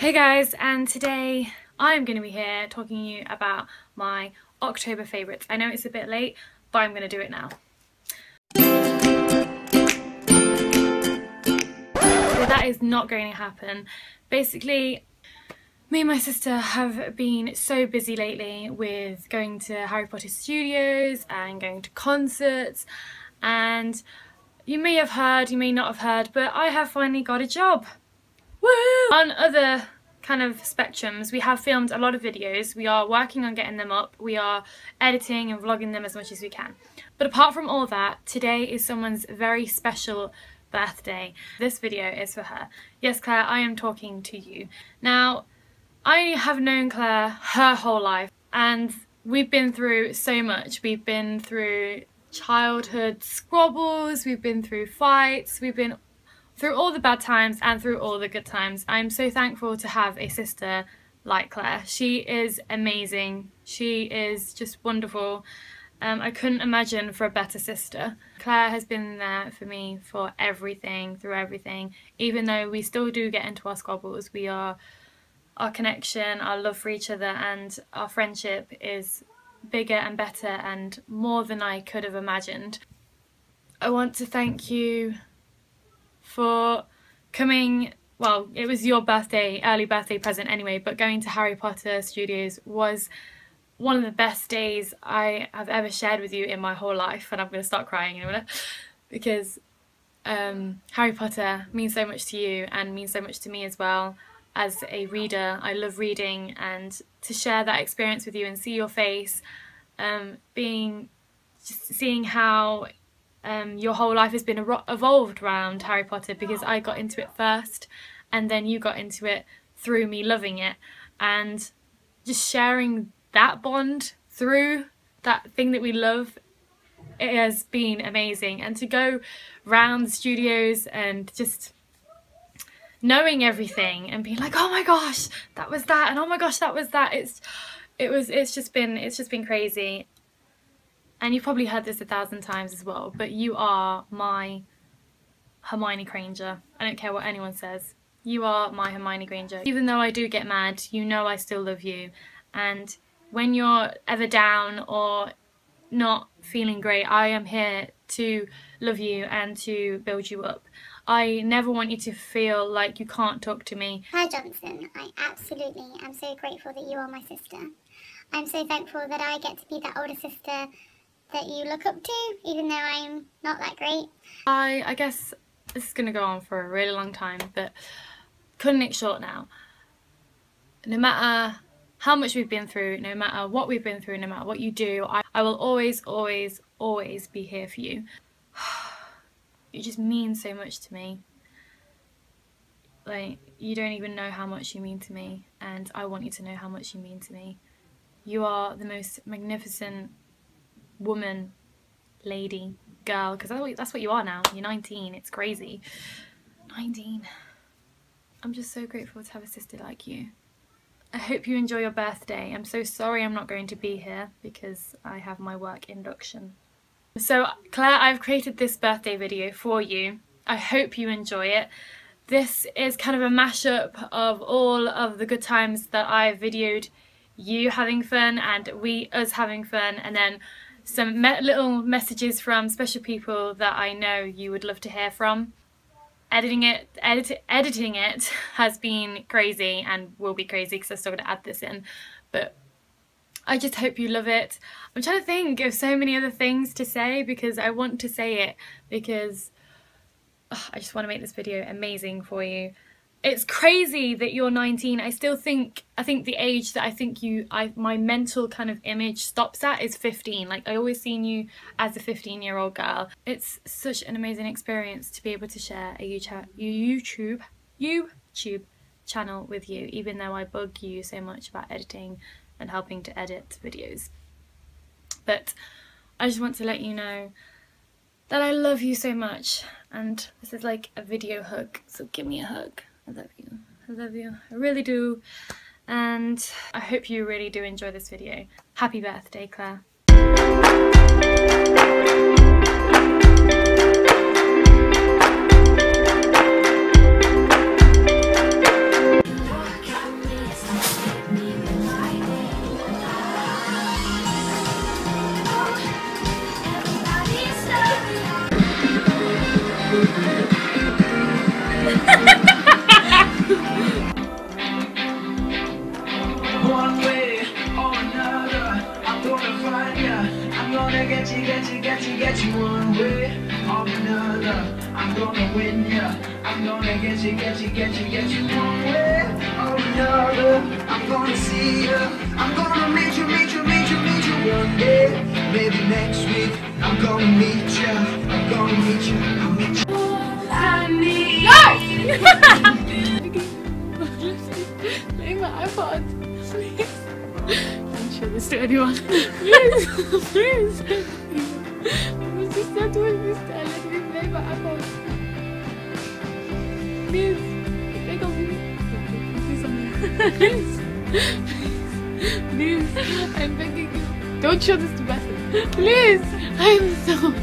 Hey guys, and today I'm going to be here talking to you about my October favourites. I know it's a bit late, but I'm going to do it now. So that is not going to happen. Basically, me and my sister have been so busy lately with going to Harry Potter studios and going to concerts, and you may have heard, you may not have heard, but I have finally got a job. Woo! On other kind of spectrums, we have filmed a lot of videos. We are working on getting them up. We are editing and vlogging them as much as we can. But apart from all that, today is someone's very special birthday. This video is for her. Yes, Claire, I am talking to you. Now, I have known Claire her whole life, and we've been through so much. We've been through childhood squabbles, we've been through fights, we've been through all the bad times and through all the good times. I'm so thankful to have a sister like Claire. She is amazing. She is just wonderful. I couldn't imagine for a better sister. Claire has been there for me for everything, through everything. Even though we still do get into our squabbles, our connection, our love for each other and our friendship is bigger and better and more than I could have imagined. I want to thank you for coming. Well, it was your birthday, early birthday present anyway, but going to Harry Potter Studios was one of the best days I have ever shared with you in my whole life, and I'm going to start crying in a minute because Harry Potter means so much to you and means so much to me as well as a reader. I love reading, and to share that experience with you and see your face, just seeing how your whole life has been evolved around Harry Potter, because I got into it first and then you got into it through me loving it, and just sharing that bond through that thing that we love, it has been amazing. And to go round the studios and just knowing everything and being like, oh my gosh, that was that, and oh my gosh, that was that, it's just been crazy. And you've probably heard this 1,000 times as well, but you are my Hermione Granger. I don't care what anyone says. You are my Hermione Granger. Even though I do get mad, you know I still love you. And when you're ever down or not feeling great, I am here to love you and to build you up. I never want you to feel like you can't talk to me. Claire Johnson, I absolutely am so grateful that you are my sister. I'm so thankful that I get to be that older sister that you look up to, even though I'm not that great. I guess this is going to go on for a really long time, but cutting it short now. No matter how much we've been through, no matter what we've been through, no matter what you do, I will always, always, always be here for you. You just mean so much to me. Like, you don't even know how much you mean to me, and I want you to know how much you mean to me. You are the most magnificent woman, lady, girl, because that's what you are now. You're 19, it's crazy. 19. I'm just so grateful to have a sister like you. I hope you enjoy your birthday. I'm so sorry I'm not going to be here because I have my work induction. So Claire, I've created this birthday video for you. I hope you enjoy it. This is kind of a mashup of all of the good times that I've videoed, you having fun and us having fun, and then some little messages from special people that I know you would love to hear from. Editing it has been crazy and will be crazy because I still got to add this in, but I just hope you love it. I'm trying to think of so many other things to say because I want to say it, because I just want to make this video amazing for you. It's crazy that you're 19. I think the age that my mental kind of image stops at is 15. Like, I always seen you as a 15-year-old girl. It's such an amazing experience to be able to share a YouTube channel with you, even though I bug you so much about editing and helping to edit videos. But I just want to let you know that I love you so much, and this is like a video hug, so give me a hug. I love you, I really do, and I hope you really do enjoy this video. Happy birthday, Claire. get you one way or another. I'm gonna win ya. I'm gonna get you one way or another. I'm gonna see ya. I'm gonna meet you one day. Maybe next week. I'm gonna meet ya. I'm gonna meet ya. I'll meet ya. I need no! Laying my iPod. Please. Don't show this to anyone. Please. Please. I was just not doing this. Let me play my iPod. Please. Take off me. Please. Please. Please. I'm begging you. Don't show this to Bassett. Please. I'm so... No.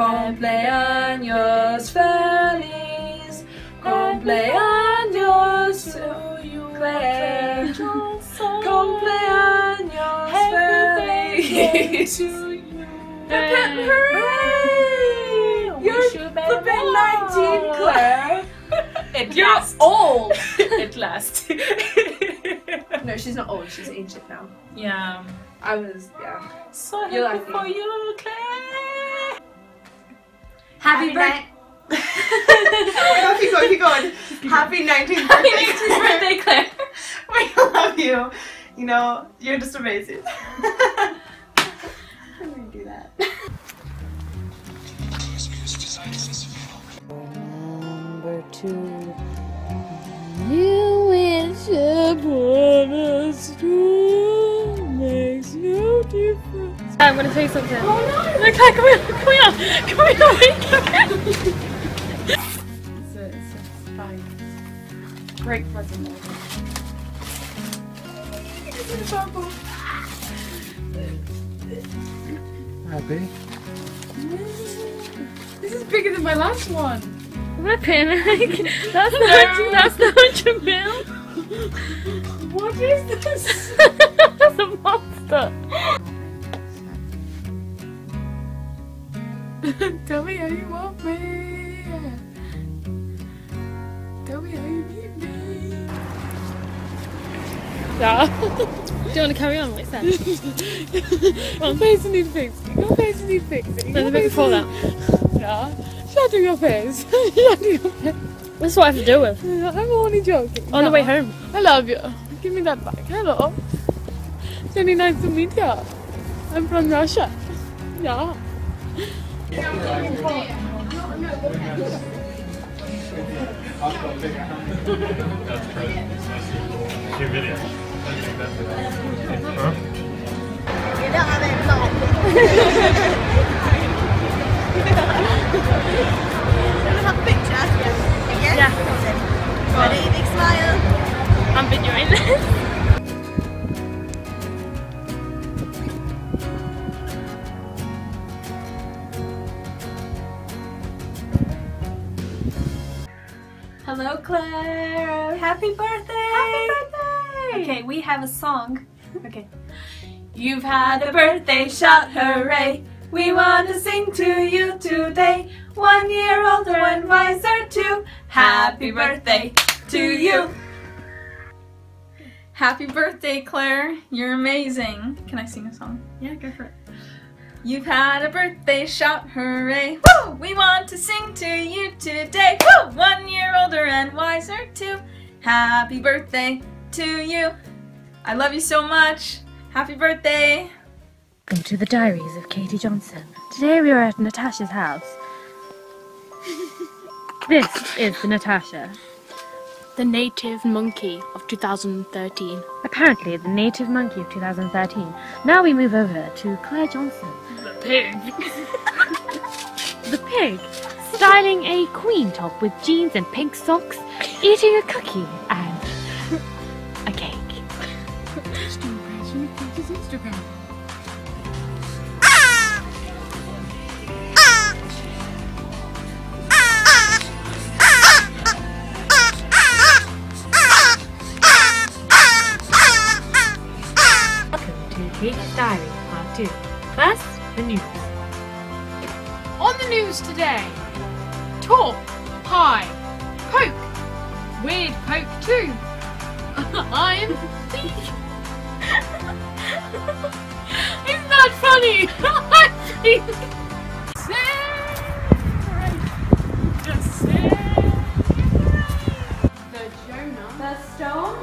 Come play on your spellings. Come play on your spellings. Come play on your spellings. Claire Johnson. Come play on your spellings. Hooray! You're the band 19, Claire. You're old. At last. No, she's not old. She's ancient now. Yeah. I was, yeah. So happy like for you, Claire! Happy birthday! Oh, keep going. Happy 19th birthday! Happy 19th birthday, Claire! We love you. You know, you're just amazing. I'm gonna do that. Number 2. You wish upon us to. Makes no difference. I'm gonna tell you something. Oh no! Okay, come here! It's fine. Great present. It's in a bubble. Happy? This is bigger than my last one. Ripping, like, that's not your bill. What is this? That's a monster. Tell me how you need me. Do you want to carry on? What's that? Your face needs fixing. No, the bit before that. Yeah. Shatter your face. That's what I have to deal with. I'm only joking. On the way home. I love you. Give me that back. Hello. It's really nice to meet you. I'm from Russia. Yeah. Ready, big smile. I'm videoing this. Hello, Claire. Happy birthday. Okay, we have a song. Okay. You've had a birthday shout, hooray. We want to sing to you today. 1 year older and wiser too. Happy birthday to you. Happy birthday, Claire. You're amazing. Can I sing a song? Yeah, go for it. You've had a birthday shout, hooray. Woo! We want to sing to you today. Woo! 1 year older and wiser too. Happy birthday to you. I love you so much. Happy birthday. Welcome to the Diaries of Katie Johnson. Today we are at Natasha's house. This is the Natasha. The native monkey of 2013. Apparently the native monkey of 2013. Now we move over to Claire Johnson. The pig. The pig. Styling a queen top with jeans and pink socks, eating a cookie and a cake. Instagram. Kate's Diary Part 2. First, the news. On the news today, talk, pie, poke, weird poke too. I'm Pete. Isn't that funny? I'm Pete. The Jonah. The stone.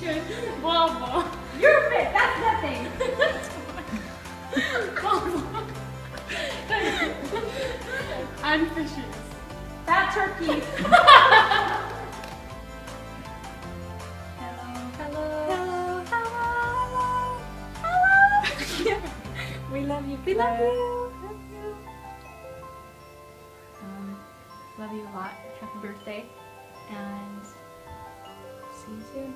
Good. Wow. You're fit, that's nothing! And fishes. That turkey! Hello. We love you, Claire. We love you. Love you a lot. Happy birthday. And see you soon.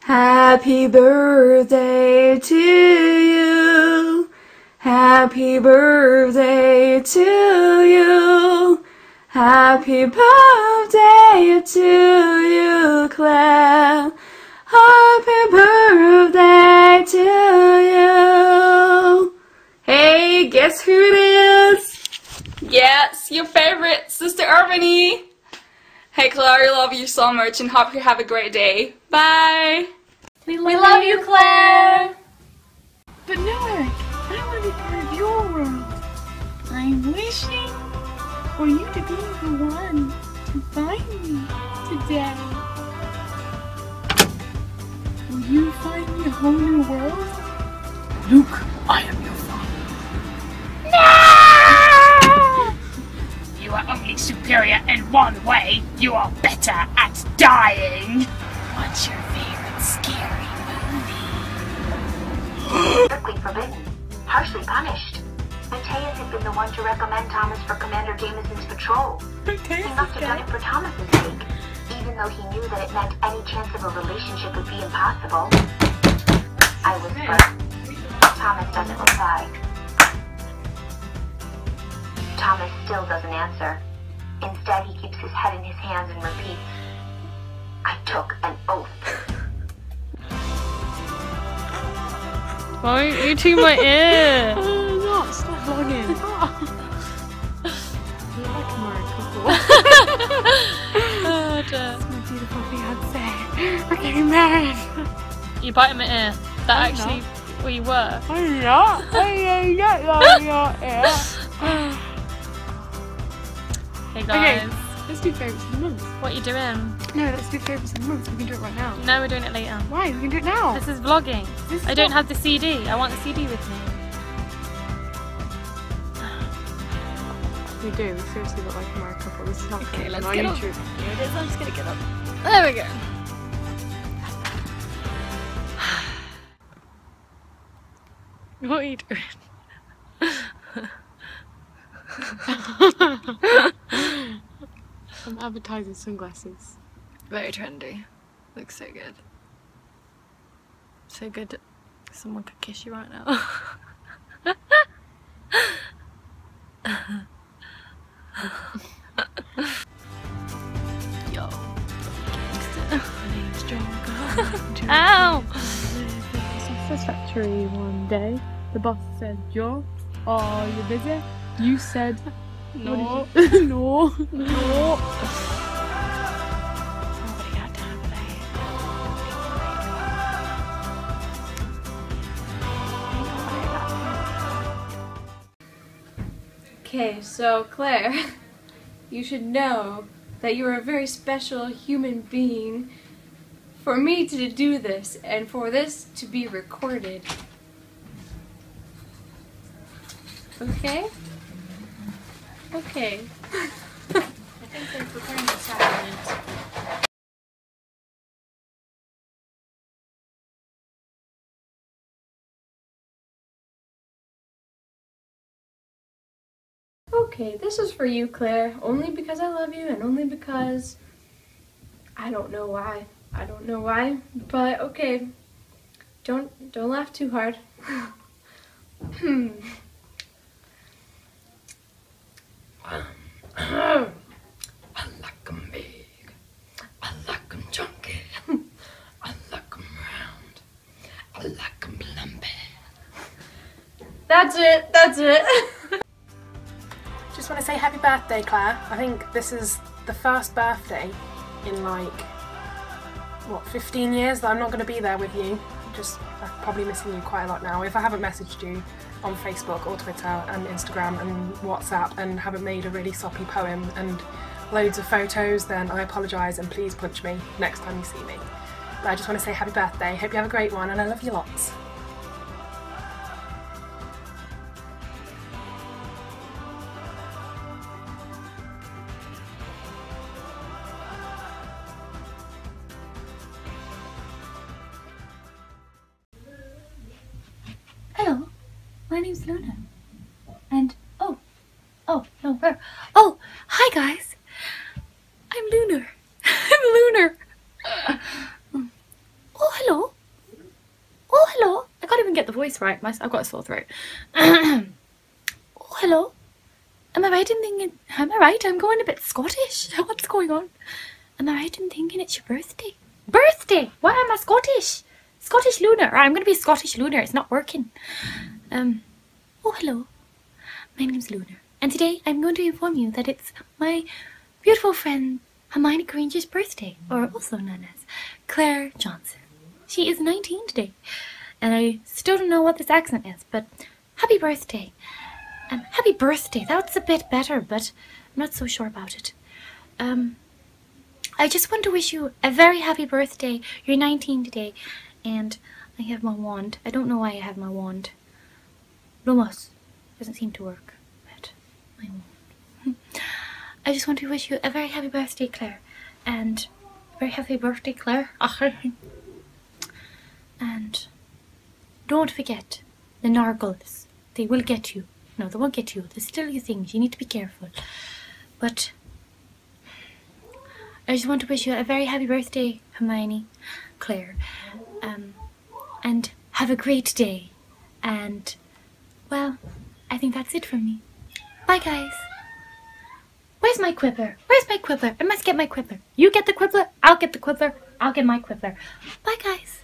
Happy birthday to you. Happy birthday to you. Happy birthday to you, Claire. Happy birthday to you. Hey, guess who it is? Yes, your favorite, Sister Irvany. Hey, Claire, I love you so much and hope you have a great day. Bye. We love you, Claire! But no, Eric, I want to be part of your world. I'm wishing for you to be the one to find me today. Will you find me a whole new world? Luke, I am your father. No! You are only superior in one way. You are better at dying. What's your favorite? Scary movie. Strictly forbidden. Harshly punished. Mateus had been the one to recommend Thomas for Commander Jameson's patrol. He must have done it for Thomas's sake, even though he knew that it meant any chance of a relationship would be impossible. I whisper. Thomas doesn't reply. Thomas still doesn't answer. Instead, he keeps his head in his hands and repeats, I took an oath. Why are you eating my ear? Oh, not stop vlogging. You like my couple. Oh, dear. That's my beautiful fiance. We're getting married. You bite in my ear. That actually, where you were. I'm not. I don't like your ear. Hey guys. Okay, let's do favourites of the month. What are you doing? No, let's do favourites of the month. We can do it right now. No, we're doing it later. Why? We can do it now. This is vlogging. I don't have the CD. I want the CD with me. We do. We seriously look like a married couple. This is not okay. Let's get up. Here it is. I'm just gonna get up. There we go. What are you doing? I'm advertising sunglasses. Very trendy. Looks so good. So good. Someone could kiss you right now. Yo. Ow! Sausage factory one day. The boss said, Joe, are you busy? You said, no. No. No. No. Somebody got to have a day. Okay, so Claire, you should know that you are a very special human being for me to do this and for this to be recorded. Okay? Okay. I think they're preparing the sacrament. Okay, this is for you, Claire, only because I love you and only because I don't know why. I don't know why, but okay. Don't laugh too hard. I like 'em big. I like 'em chunky. I like 'em round. I like 'em lumpy. That's it. That's it. Just want to say happy birthday, Claire. I think this is the first birthday in like, what, 15 years that I'm not going to be there with you. I'm probably missing you quite a lot now. If I haven't messaged you on Facebook or Twitter and Instagram and WhatsApp and haven't made a really soppy poem and loads of photos, then I apologise and please punch me next time you see me. But I just want to say happy birthday, hope you have a great one and I love you lots. My name's Luna, and oh, hi guys, I'm Lunar, oh hello, I can't even get the voice right, I've got a sore throat, oh hello, am I right, I'm going a bit Scottish, what's going on, am I right in thinking it's your birthday? Why am I Scottish? Scottish Lunar, I'm going to be Scottish Lunar, it's not working. Oh hello, my name's Luna, and today I'm going to inform you that it's my beautiful friend Hermione Granger's birthday, or also known as Claire Johnson. She is 19 today, and I still don't know what this accent is, but happy birthday. Happy birthday, that's a bit better, but I'm not so sure about it. I just want to wish you a very happy birthday. You're 19 today, and I have my wand. I don't know why I have my wand. Lumos doesn't seem to work, but I won't. I just want to wish you a very happy birthday, Claire, and and don't forget the nargles. They will get you. No, they won't get you. They'll steal your things. You need to be careful. But I just want to wish you a very happy birthday, Hermione, Claire, and have a great day, and. Well, I think that's it from me. Bye, guys. Where's my quibbler? I must get my quibbler. You get the quibbler, I'll get my quibbler. Bye, guys.